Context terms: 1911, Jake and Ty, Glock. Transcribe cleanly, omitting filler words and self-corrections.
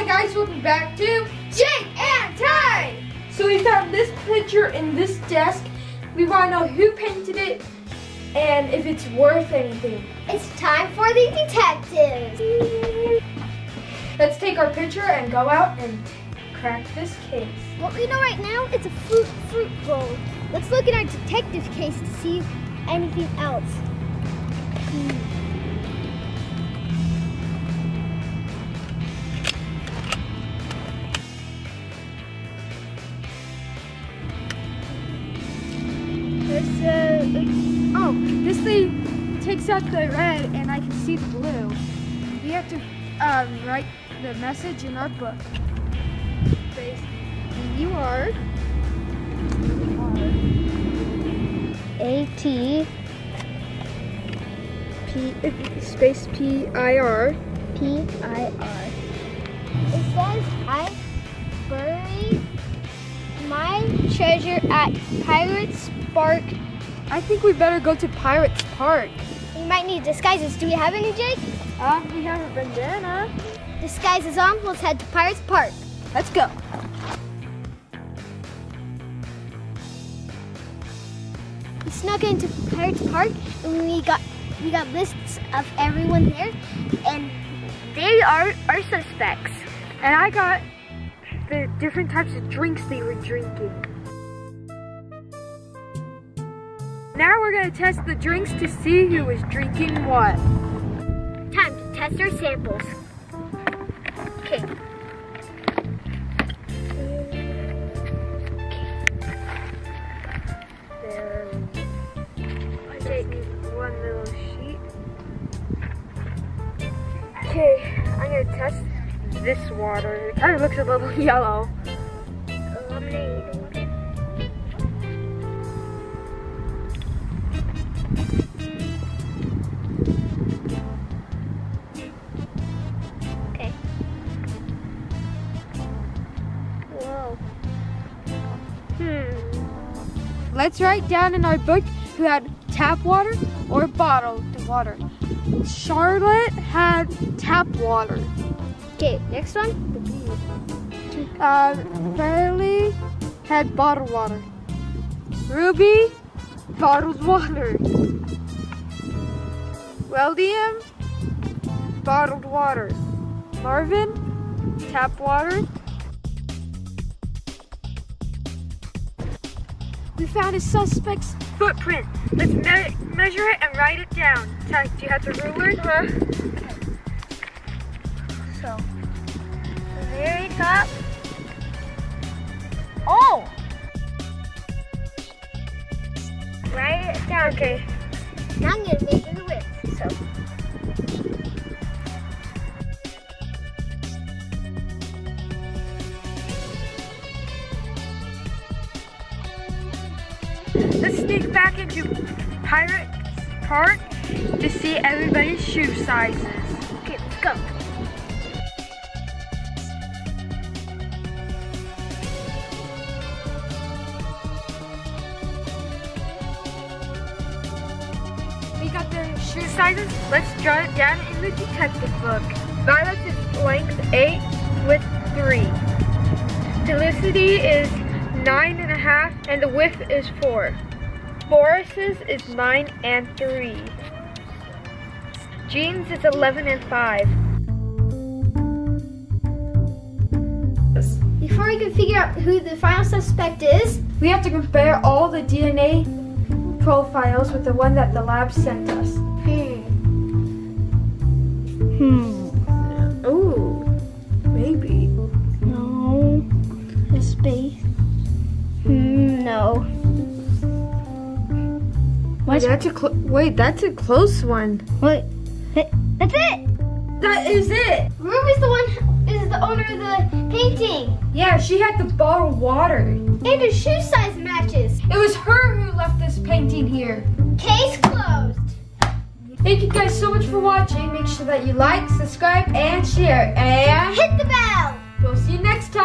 Hi guys, welcome back to Jake and Ty! So we found this picture in this desk. We want to know who painted it and if it's worth anything. It's time for the detective! Let's take our picture and go out and crack this case. What we know right now, it's a fruit bowl. Let's look in our detective case to see anything else. This thing takes out the red and I can see the blue. We have to write the message in our book. And you are... A-T space P-I-R. It says, I buried my treasure at Pirates Park. I think we better go to Pirates Park. We might need disguises. Do we have any, Jake? We have a bandana. Disguises on, let's head to Pirates Park. Let's go. We snuck into Pirates Park and we got lists of everyone there, and they are our suspects. And I got the different types of drinks they were drinking. Now we're gonna test the drinks to see who was drinking what. Time to test our samples. Okay. There. I take one little sheet. Okay, I'm gonna test this water. It kind of looks a little yellow. Let's write down in our book who had tap water or bottled water. Charlotte had tap water. Okay, next one. Riley had bottled water. Ruby, bottled water. William, bottled water. Marvin, tap water. We found a suspect's footprint. Let's measure it and write it down. Ty, do you have the ruler? Okay. So, the very top. Oh! Write it down. Okay. Now I'm going to measure the width. Let's sneak back into Pirates Park to see everybody's shoe sizes. Okay, let's go. We got their shoe sizes. Let's draw it down in the detective book. Violet is length 8 with 3. Felicity is 9.5 and the width is 4. Boris's is 9 and 3. Jean's is 11 and 5. Before we can figure out who the final suspect is, we have to compare all the DNA profiles with the one that the lab sent us. Oh, maybe. No. The space. No. Wait, that's a close one. What? That's it! That is it! Ruby's the one is the owner of the painting. Yeah, she had the bottled water. And her shoe size matches. It was her who left this painting here. Case closed. Thank you guys so much for watching. Make sure that you like, subscribe, and share. And hit the bell. We'll see you next time.